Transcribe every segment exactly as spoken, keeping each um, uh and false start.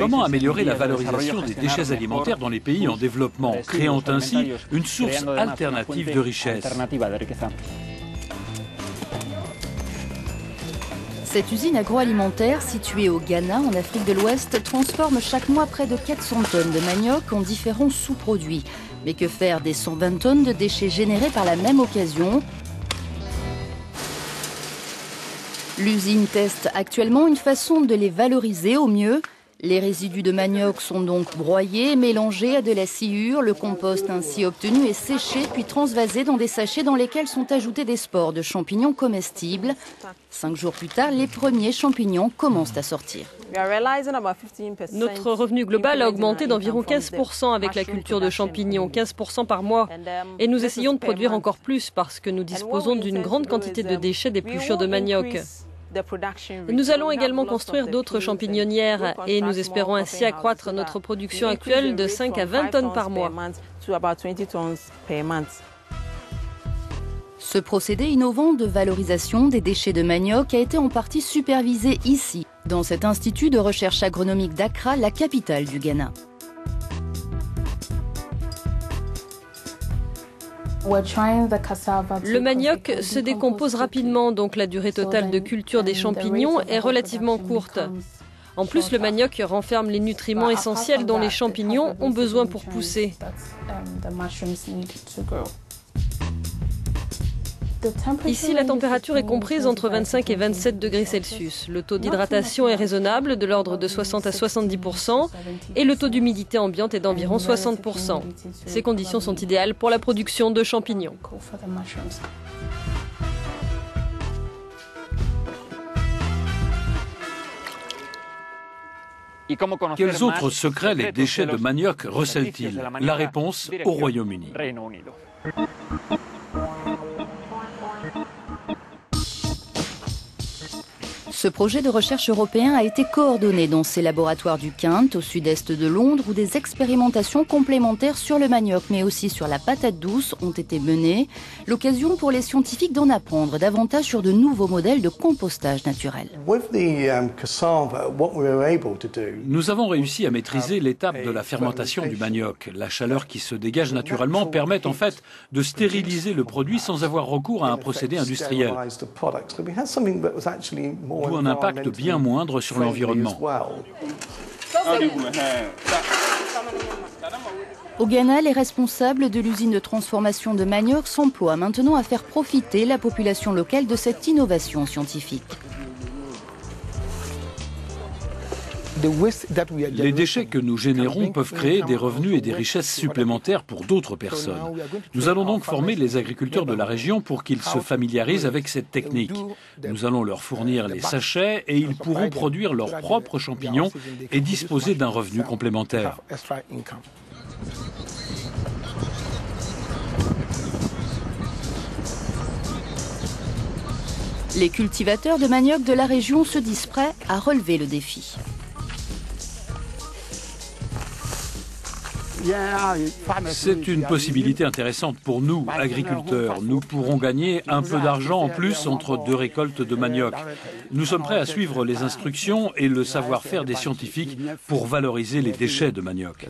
Comment améliorer la valorisation des déchets alimentaires dans les pays en développement, créant ainsi une source alternative de richesse? Cette usine agroalimentaire, située au Ghana, en Afrique de l'Ouest, transforme chaque mois près de quatre cents tonnes de manioc en différents sous-produits. Mais que faire des cent vingt tonnes de déchets générés par la même occasion? L'usine teste actuellement une façon de les valoriser au mieux. Les résidus de manioc sont donc broyés, mélangés à de la sciure. Le compost ainsi obtenu est séché puis transvasé dans des sachets dans lesquels sont ajoutés des spores de champignons comestibles. Cinq jours plus tard, les premiers champignons commencent à sortir. Notre revenu global a augmenté d'environ quinze pour cent avec la culture de champignons, quinze pour cent par mois. Et nous essayons de produire encore plus parce que nous disposons d'une grande quantité de déchets d'épluchures de manioc. Nous allons également construire d'autres champignonnières et nous espérons ainsi accroître notre production actuelle de cinq à vingt tonnes par mois. Ce procédé innovant de valorisation des déchets de manioc a été en partie supervisé ici, dans cet institut de recherche agronomique d'Accra, la capitale du Ghana. Le manioc se décompose rapidement, donc la durée totale de culture des champignons est relativement courte. En plus, le manioc renferme les nutriments essentiels dont les champignons ont besoin pour pousser. Ici, la température est comprise entre vingt-cinq et vingt-sept degrés Celsius. Le taux d'hydratation est raisonnable, de l'ordre de soixante à soixante-dix pour cent, et le taux d'humidité ambiante est d'environ soixante pour cent. Ces conditions sont idéales pour la production de champignons. Quels autres secrets les déchets de manioc recèlent-ils? La réponse au Royaume-Uni. Ce projet de recherche européen a été coordonné dans ces laboratoires du Kent, au sud-est de Londres, où des expérimentations complémentaires sur le manioc, mais aussi sur la patate douce, ont été menées. L'occasion pour les scientifiques d'en apprendre davantage sur de nouveaux modèles de compostage naturel. Nous avons réussi à maîtriser l'étape de la fermentation du manioc. La chaleur qui se dégage naturellement permet en fait de stériliser le produit sans avoir recours à un procédé industriel. Ou un impact bien moindre sur l'environnement. Au Ghana, les responsables de l'usine de transformation de manioc s'emploient maintenant à faire profiter la population locale de cette innovation scientifique. Les déchets que nous générons peuvent créer des revenus et des richesses supplémentaires pour d'autres personnes. Nous allons donc former les agriculteurs de la région pour qu'ils se familiarisent avec cette technique. Nous allons leur fournir les sachets et ils pourront produire leurs propres champignons et disposer d'un revenu complémentaire. Les cultivateurs de manioc de la région se disent prêts à relever le défi. C'est une possibilité intéressante pour nous, agriculteurs. Nous pourrons gagner un peu d'argent en plus entre deux récoltes de manioc. Nous sommes prêts à suivre les instructions et le savoir-faire des scientifiques pour valoriser les déchets de manioc.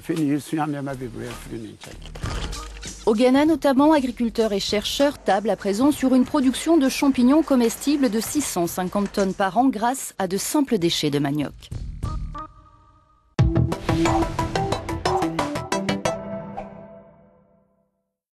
Au Ghana notamment, agriculteurs et chercheurs tablent à présent sur une production de champignons comestibles de six cent cinquante tonnes par an grâce à de simples déchets de manioc.